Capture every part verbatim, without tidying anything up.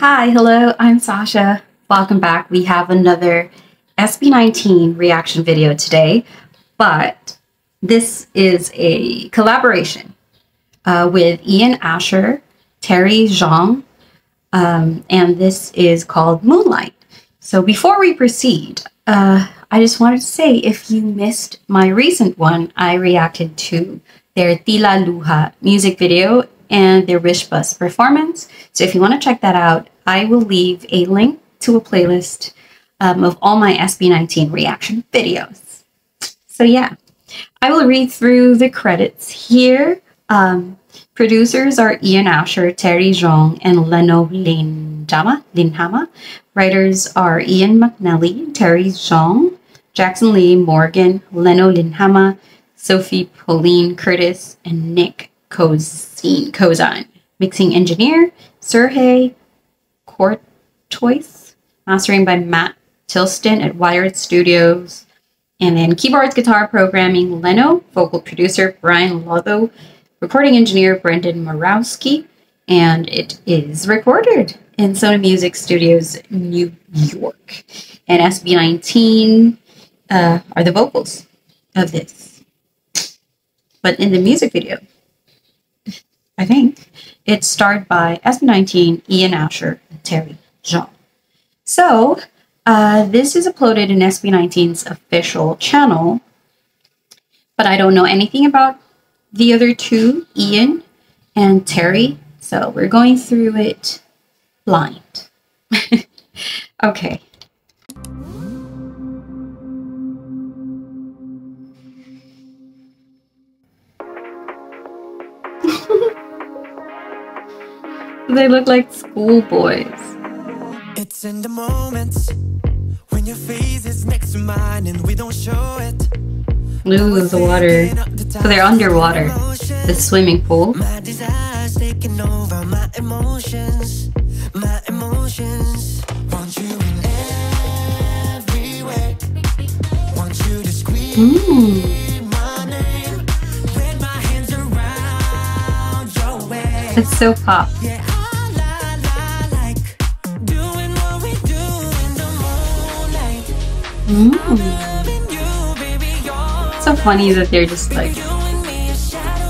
Hi, hello, I'm Sassja. Welcome back. We have another S B nineteen reaction video today, but this is a collaboration uh, with Ian Asher, Terry Zhang, um, and this is called Moonlight. So before we proceed, uh, I just wanted to say if you missed my recent one, I reacted to their Tila Luha music video and their Wish Bus performance. So if you want to check that out, I will leave a link to a playlist um, of all my S B nineteen reaction videos. So yeah, I will read through the credits here. Um, producers are Ian Asher, Terry Zhang, and Leno Linjama. Linjama. Writers are Ian McNally, Terry Zhang, Jackson Lee Morgan, Leno Linjama, Sophie Pauline Curtis, and Nick Coz. Kozine. Mixing engineer, Sergei Kortois. Mastering by Matt Tilston at Wired Studios. And then keyboards, guitar programming, Leno. Vocal producer, Brian Lotto. Recording engineer, Brendan Morawski. And it is recorded in Sony Music Studios, New York. And S B nineteen uh, are the vocals of this. But in the music video, I think, it's starred by S B nineteen, Ian Asher, and Terry John. So, uh, this is uploaded in S B nineteen's official channel, but I don't know anything about the other two, Ian and Terry, so we're going through it blind. Okay. They look like schoolboys. It's in the moments when your face is next to mine and we don't show it. Blue is the water. So they're underwater. The swimming pool. My desires taking over my emotions. My emotions. Want you in every way. Want you to squeeze mm. my name. With my hands around your way. It's so pop. Yeah. Mm. It's so funny that they're just like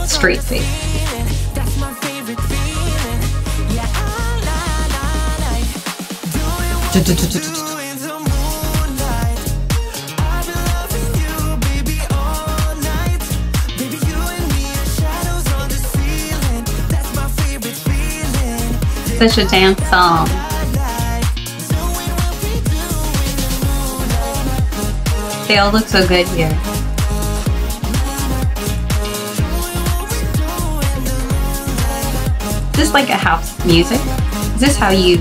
straight face. Such a dance song. They all look so good here. Is this like a house music? Is this how you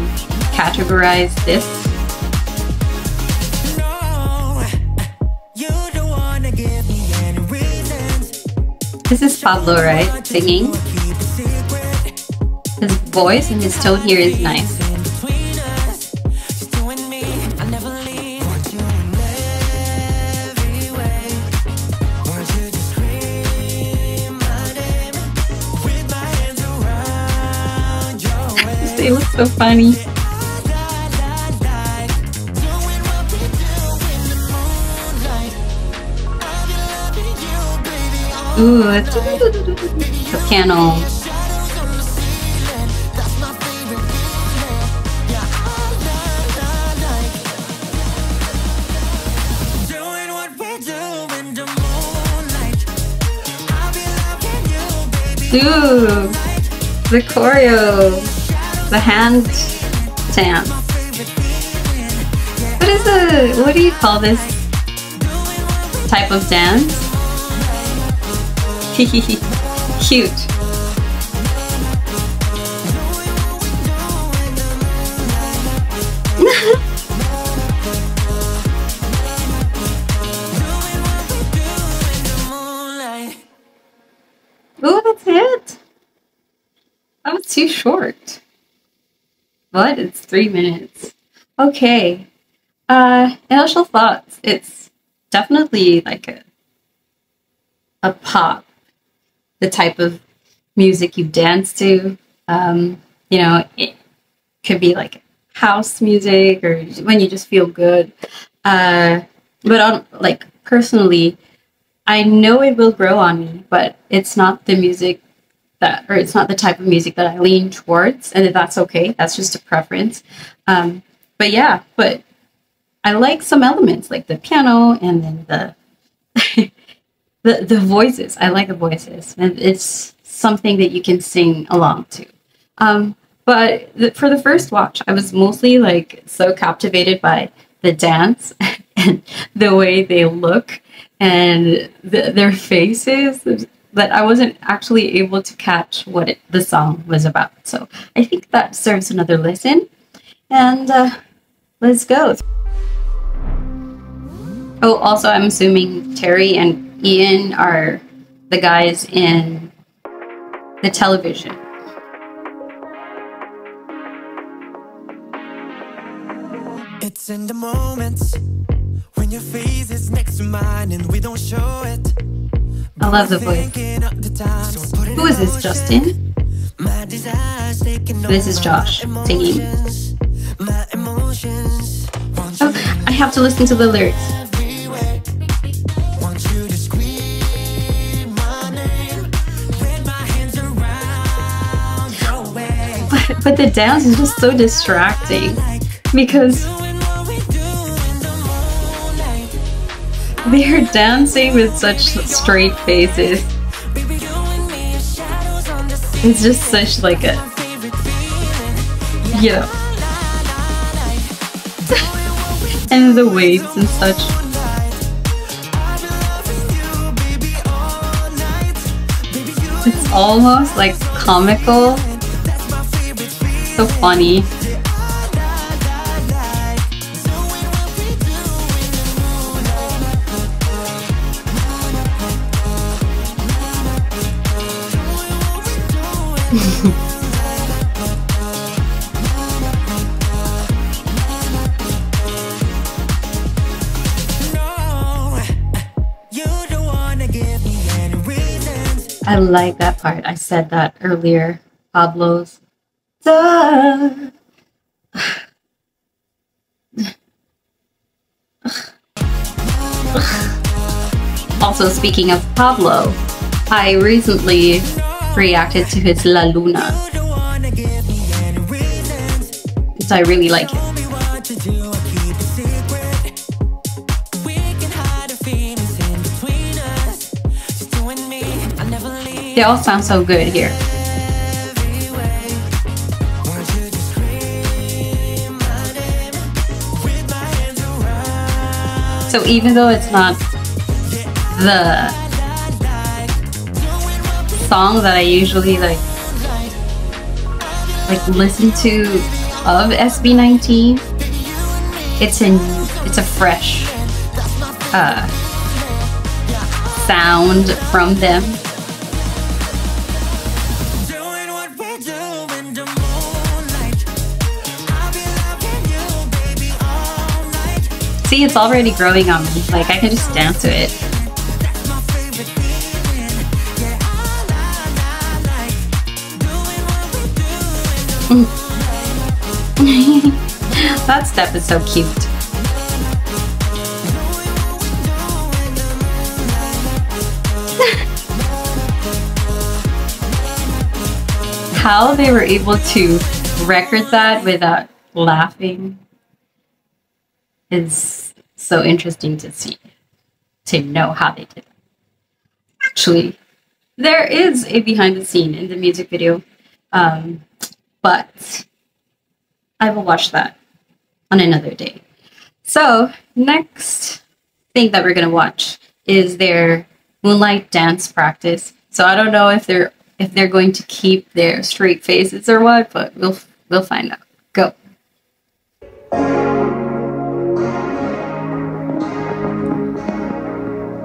categorize this? This is Pablo, right? Singing. His voice and his tone here is nice. It looks so funny. Ooh, the piano. Ooh, the choreo. The hand dance. What is the, what do you call this type of dance? Cute. Oh, that's it. That was too short. But it's three minutes. Okay. Uh, initial thoughts. It's definitely like a a pop, the type of music you dance to. Um, you know, it, could be like house music or when you just feel good. Uh, but on, like personally, I know it will grow on me, but it's not the music that, or it's not the type of music that I lean towards, and that's okay. That's just a preference. Um, but yeah, but I like some elements like the piano and then the the the voices. I like the voices, and it's something that you can sing along to. Um, but the, for the first watch, I was mostly like so captivated by the dance and the way they look and the, their faces that I wasn't actually able to catch what it, the song was about. So I think that serves another listen. And uh, let's go. Oh, also, I'm assuming Terry and Ian are the guys in the television. It's in the moments when your face is next to mine and we don't show it. I love the voice. Who is this, Justin? This is Josh singing. Oh, I have to listen to the lyrics. But, but the dance is just so distracting because they're dancing with such straight faces. It's just such like a, you know, and the waves and such. It's almost like comical, so funny. I like that part. I said that earlier. Pablo's. Duh. Also, speaking of Pablo, I recently reacted to his La Luna. So I really like it. They all sound so good here. So even though it's not the song that I usually like like listen to of S B nineteen, it's in it's a fresh uh, sound from them. See, it's already growing on me. Like, I can just dance to it. That step is so cute. How they were able to record that without laughing is so interesting to see, to know how they did it. Actually, there is a behind the scene in the music video, um, but I will watch that on another day. So next thing that we're gonna watch is their Moonlight dance practice. So I don't know if they're if they're going to keep their straight faces or what, but we'll we'll find out. Go.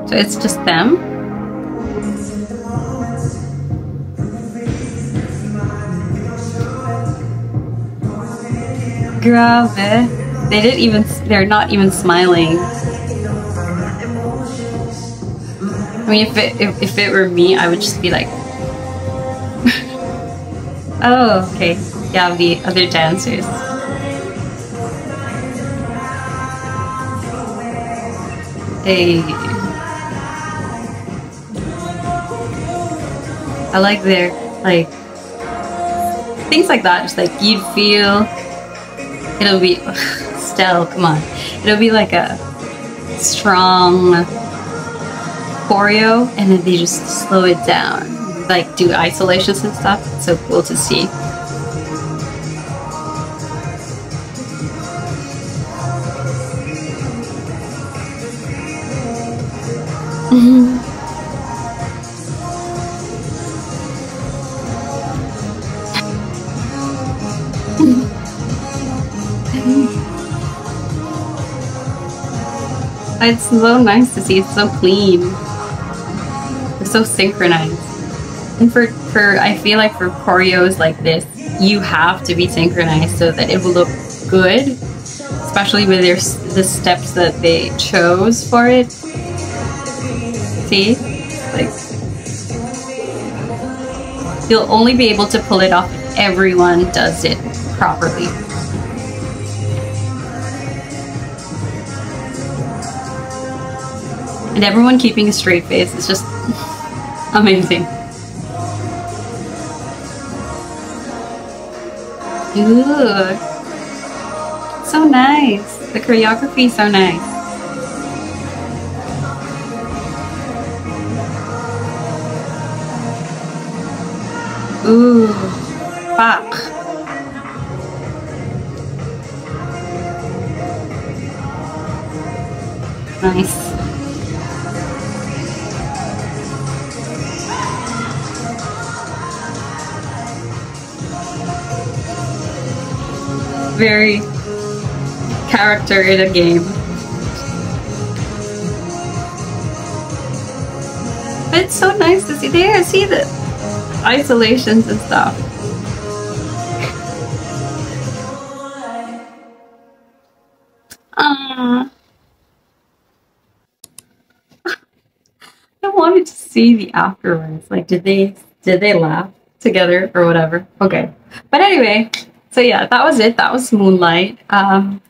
So it's just them. Grave. They didn't even, they're not even smiling. I mean, if it, if, if it were me, I would just be like, oh, okay. yeah, the other dancers. Hey. I like their, like, things like that. Just like, you'd feel, it'll be, still, come on. It'll be like a strong choreo, and then they just slow it down. Like, do isolations and stuff. It's so cool to see. Mm-hmm. It's so nice to see. It's so clean. It's so synchronized. And for, for I feel like for choreos like this, you have to be synchronized so that it will look good, especially with their, the steps that they chose for it. See? Like, you'll only be able to pull it off if everyone does it properly. And everyone keeping a straight face is just amazing. Ooh. So nice. The choreography is so nice. Ooh. Fuck. Nice. Very character in a game. But it's so nice to see there, see the isolations and stuff. Ah, I wanted to see the afterwards. Like, did they did they laugh together or whatever? Okay. But anyway. So yeah, that was it. That was Moonlight. Um,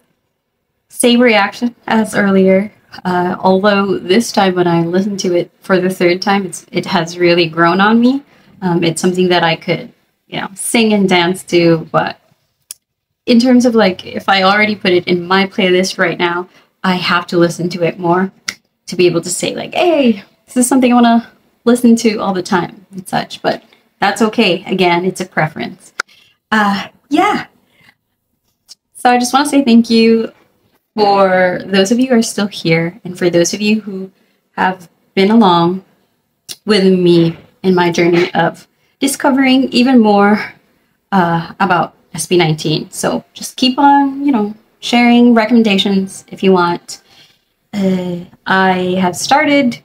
same reaction as earlier, uh, although this time when I listened to it for the third time, it's, it has really grown on me. Um, it's something that I could, you know, sing and dance to, but in terms of like, if I already put it in my playlist right now, I have to listen to it more to be able to say like, hey, this is something I want to listen to all the time and such, but that's okay. Again, it's a preference. Uh, Yeah, so I just want to say thank you for those of you who are still here and for those of you who have been along with me in my journey of discovering even more uh, about S B nineteen. So just keep on, you know, sharing recommendations if you want. Uh, I have started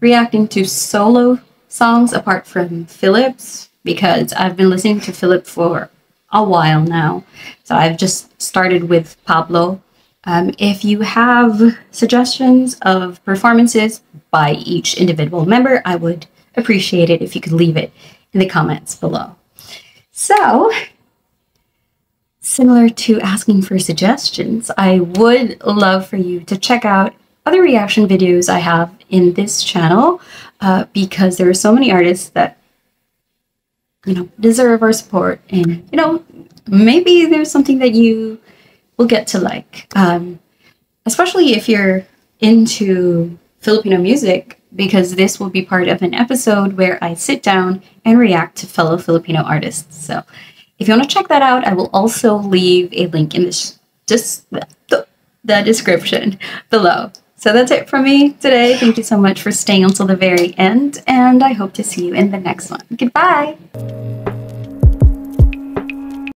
reacting to solo songs apart from Philip's because I've been listening to Philip for a while now, so I've just started with Pablo. Um, if you have suggestions of performances by each individual member, I would appreciate it if you could leave it in the comments below. So, similar to asking for suggestions, I would love for you to check out other reaction videos I have in this channel uh, because there are so many artists that, you know, deserve our support, and you know, maybe there's something that you will get to like, um, especially if you're into Filipino music, because this will be part of an episode where I sit down and react to fellow Filipino artists. So if you want to check that out, I will also leave a link in this, just the, the description below. So that's it from me today. Thank you so much for staying until the very end, and I hope to see you in the next one. Goodbye!